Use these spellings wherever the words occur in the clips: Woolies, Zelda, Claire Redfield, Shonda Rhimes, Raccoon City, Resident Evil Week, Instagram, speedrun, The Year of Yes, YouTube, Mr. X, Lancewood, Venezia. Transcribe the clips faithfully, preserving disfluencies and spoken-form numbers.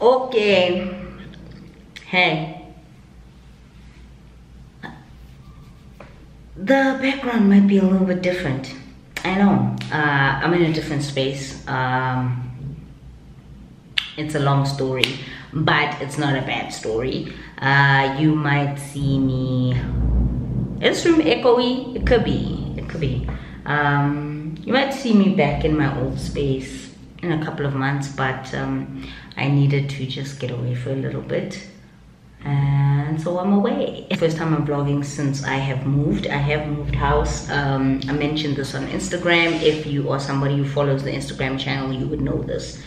Okay. Hey. The background might be a little bit different. I know. Uh, I'm in a different space. Um, it's a long story, but it's not a bad story. Uh, you might see me. It's room echoey. It could be. It could be. Um, you might see me back in my old space in a couple of months, but um, I needed to just get away for a little bit, and so I'm away. First time I'm vlogging since I have moved. I have moved house. Um, I mentioned this on Instagram. If you are somebody who follows the Instagram channel, you would know this.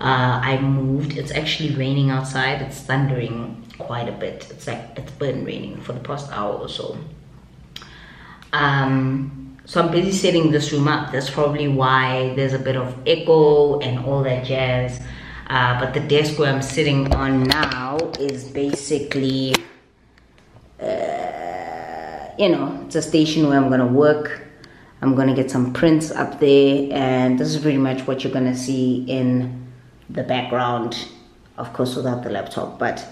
Uh, I moved. It's actually raining outside. It's thundering quite a bit. It's like it's been raining for the past hour or so. Um, So I'm busy setting this room up. That's probably why there's a bit of echo and all that jazz. Uh, but the desk where I'm sitting on now is basically, uh, you know, it's a station where I'm gonna work. I'm gonna get some prints up there, and this is pretty much what you're gonna see in the background. Of course, without the laptop, but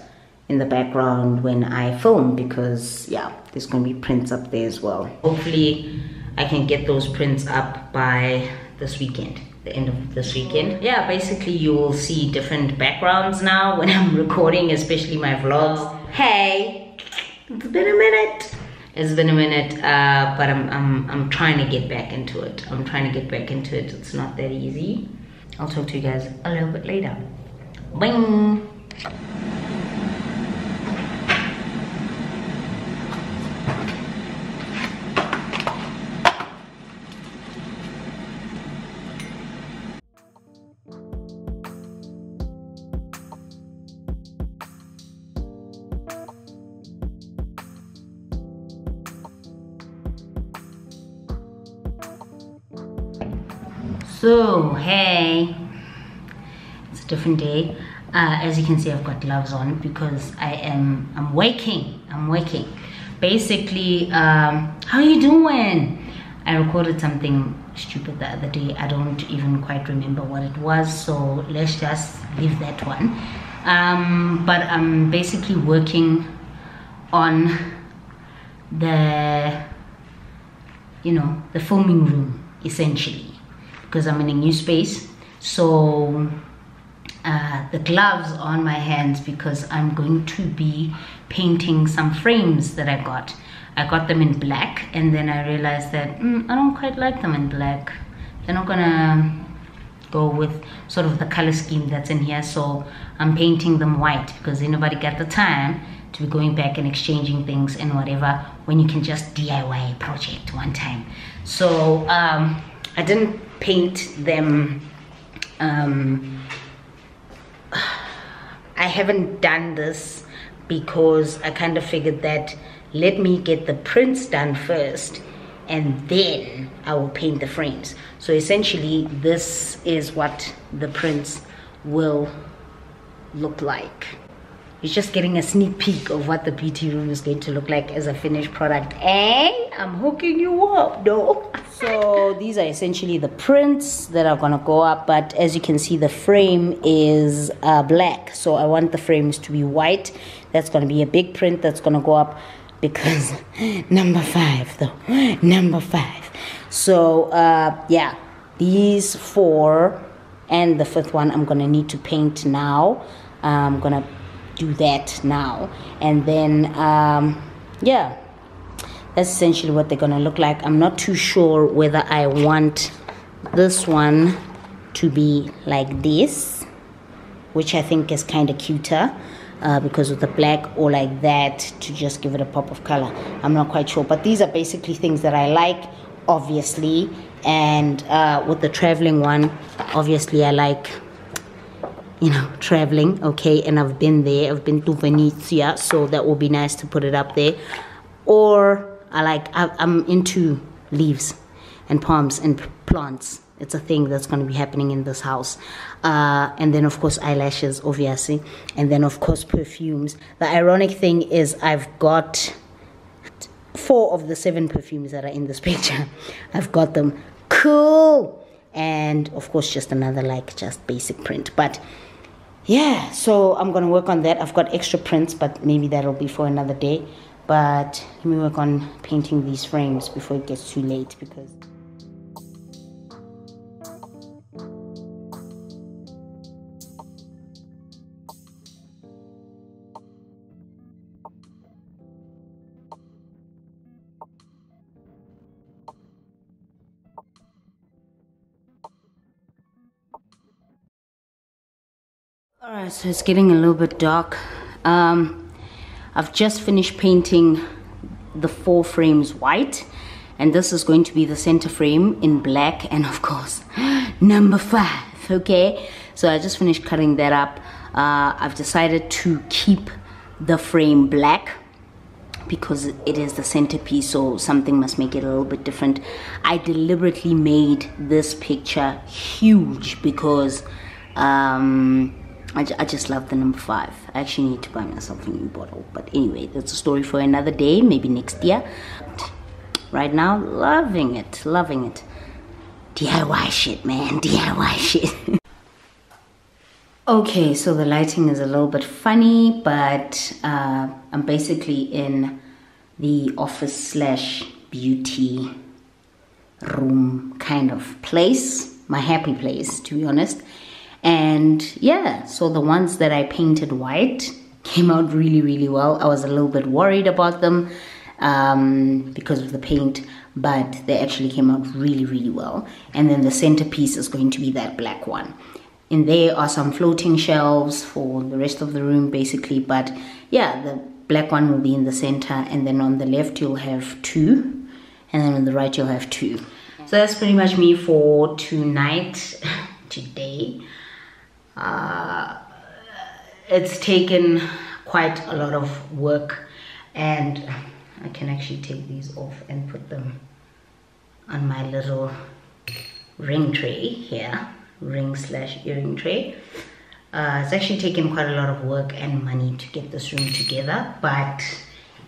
in the background when I film, because yeah, there's gonna be prints up there as well. Hopefully I can get those prints up by this weekend, the end of this weekend. Yeah, basically you will see different backgrounds now when I'm recording, especially my vlogs. Hey, it's been a minute. It's been a minute, uh, but I'm, I'm, I'm trying to get back into it. I'm trying to get back into it. It's not that easy. I'll talk to you guys a little bit later. Bing. So hey, it's a different day. Uh, as you can see, I've got gloves on because I am I'm waking. I'm waking. Basically, um, how are you doing? I recorded something stupid the other day. I don't even quite remember what it was. So let's just leave that one. Um, but I'm basically working on the, you know, the filming room essentially, because I'm in a new space. So uh, the gloves on my hands because I'm going to be painting some frames that I got. I got them in black, and then I realized that mm, I don't quite like them in black. They're not gonna go with sort of the color scheme that's in here, so I'm painting them white because anybody got the time to be going back and exchanging things and whatever when you can just D I Y a project one time. So um, I didn't paint them. um, I haven't done this because I kind of figured that let me get the prints done first and then I will paint the frames. So essentially this is what the prints will look like. You're just getting a sneak peek of what the beauty room is going to look like as a finished product. Hey, I'm hooking you up, though. So these are essentially the prints that are gonna go up, but as you can see, the frame is uh, black. So I want the frames to be white. That's gonna be a big print that's gonna go up because number five, though, number five. So uh, yeah, these four and the fifth one I'm gonna need to paint now. Uh, I'm gonna do that now, and then um yeah, that's essentially what they're gonna look like. I'm not too sure whether I want this one to be like this, which I think is kind of cuter uh, because of the black, or like that to just give it a pop of color. I'm not quite sure, but these are basically things that I like, obviously, and uh with the traveling one, obviously I like, you know, traveling, okay, and I've been there. I've been to Venezia, so that will be nice to put it up there. Or I like, I, I'm into leaves and palms and plants. It's a thing that's going to be happening in this house. Uh, and then, of course, eyelashes, obviously. And then, of course, perfumes. The ironic thing is I've got four of the seven perfumes that are in this picture. I've got them. Cool! And, of course, just another, like, just basic print. But yeah, so I'm going to work on that. I've got extra prints, but maybe that'll be for another day. But let me work on painting these frames before it gets too late, because... Alright, so it's getting a little bit dark. Um, I've just finished painting the four frames white, and this is going to be the center frame in black, and of course number five. Okay, so I just finished cutting that up. uh, I've decided to keep the frame black because it is the centerpiece, so something must make it a little bit different. I deliberately made this picture huge because um, I, I just love the number five. I actually need to buy myself a new bottle. But anyway, that's a story for another day, maybe next year. Right now, loving it, loving it. D I Y shit, man, D I Y shit. Okay, so the lighting is a little bit funny, but uh, I'm basically in the office slash beauty room kind of place. My happy place, to be honest. And yeah, so the ones that I painted white came out really, really well. I was a little bit worried about them um, because of the paint, but they actually came out really, really well. And then the centerpiece is going to be that black one. And there are some floating shelves for the rest of the room, basically. But yeah, the black one will be in the center. And then on the left, you'll have two. And then on the right, you'll have two. So that's pretty much me for tonight, today. Uh, it's taken quite a lot of work, and I can actually take these off and put them on my little ring tray here, ring slash earring tray. Uh, it's actually taken quite a lot of work and money to get this room together, but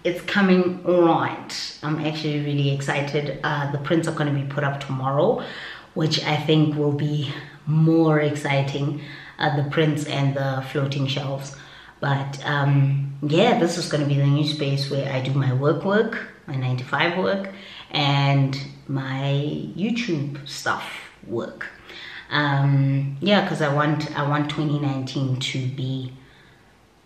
it's coming right. I'm actually really excited. Uh, the prints are going to be put up tomorrow, which I think will be more exciting, uh, the prints and the floating shelves. But um, yeah, this is going to be the new space where I do my work work, my nine to five work, and my YouTube stuff work. Um, yeah, because I want, I want twenty nineteen to be,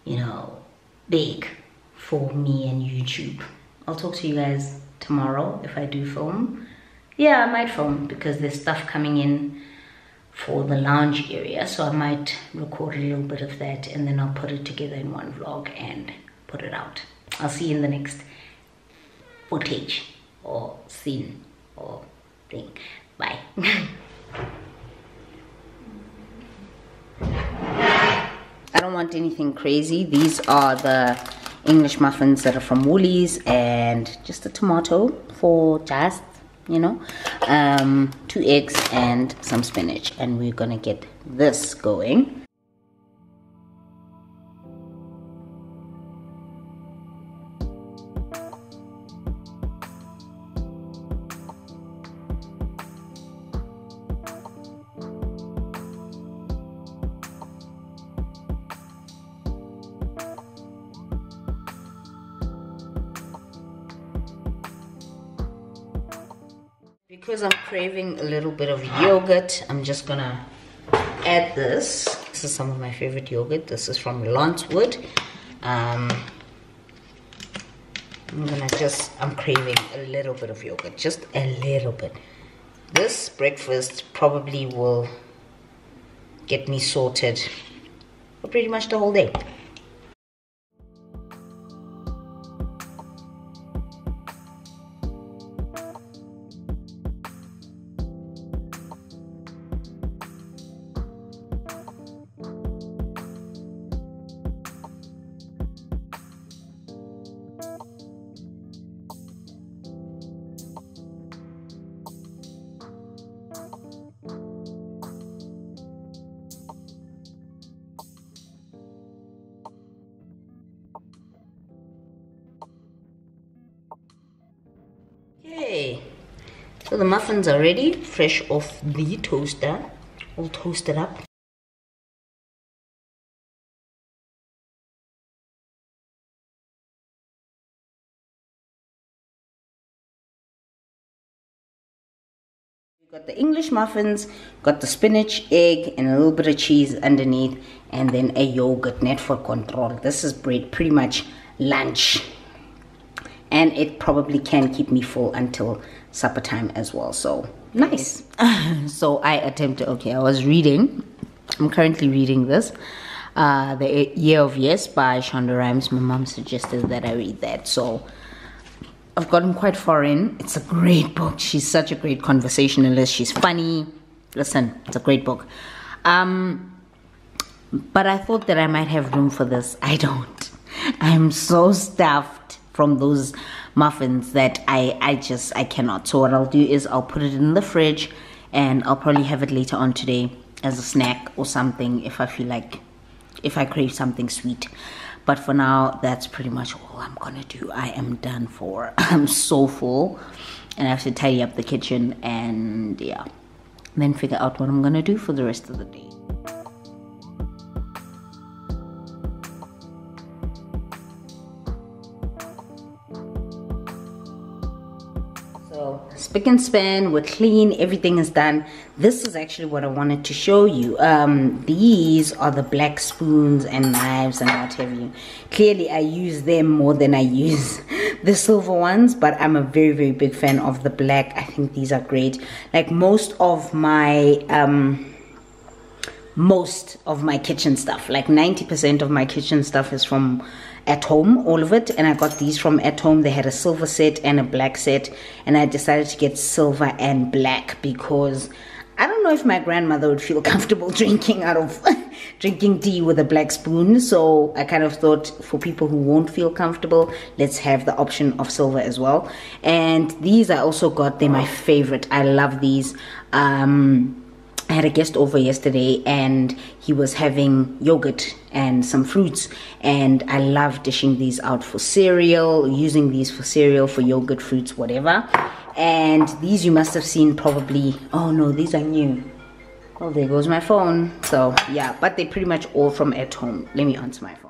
you know, big for me and YouTube. I'll talk to you guys tomorrow if I do film. Yeah, I might film because there's stuff coming in for the lounge area, so I might record a little bit of that, and then I'll put it together in one vlog and put it out. I'll see you in the next footage or scene or thing. Bye. I don't want anything crazy. These are the English muffins that are from Woolies, and just a tomato for just, you know, um, two eggs and some spinach, and we're gonna get this going. Because I'm craving a little bit of yogurt, I'm just gonna add this. This is some of my favorite yogurt. This is from Lancewood. Um, I'm gonna just, I'm craving a little bit of yogurt, just a little bit. This breakfast probably will get me sorted for pretty much the whole day. Okay, so the muffins are ready, fresh off the toaster, all toasted up. Got the English muffins, got the spinach, egg, and a little bit of cheese underneath, and then a yogurt net for control. This is bread, pretty much lunch, and it probably can keep me full until supper time as well. So nice. So I attempted, okay, I was reading, I'm currently reading this, uh, The Year of Yes by Shonda Rhimes. My mom suggested that I read that, so I've gotten quite far in. It's a great book. She's such a great conversationalist. She's funny. Listen, it's a great book. Um, but I thought that I might have room for this. I don't. I'm so stuffed from those muffins that I, I just, I cannot. So what I'll do is I'll put it in the fridge, and I'll probably have it later on today as a snack or something if I feel like, if I crave something sweet. But for now, that's pretty much all I'm gonna do. I am done for. I'm so full, and I have to tidy up the kitchen, and yeah, then figure out what I'm gonna do for the rest of the day. So spick and span, we're clean, everything is done. This is actually what I wanted to show you. Um, these are the black spoons and knives and what have you. Clearly I use them more than I use the silver ones, but I'm a very, very big fan of the black. I think these are great. Like most of my, um, most of my kitchen stuff, like ninety percent of my kitchen stuff is from At Home, all of it, and I got these from At Home. They had a silver set and a black set, and I decided to get silver and black because I don't know if my grandmother would feel comfortable drinking out of drinking tea with a black spoon. So I kind of thought, for people who won't feel comfortable, let's have the option of silver as well. And these I also got, they're my favorite. I love these. um I had a guest over yesterday, and he was having yogurt and some fruits, and I love dishing these out for cereal, using these for cereal, for yogurt, fruits, whatever. And these you must have seen probably, oh no, these are new. Oh, there goes my phone. So yeah, but they're pretty much all from At Home. Let me answer my phone.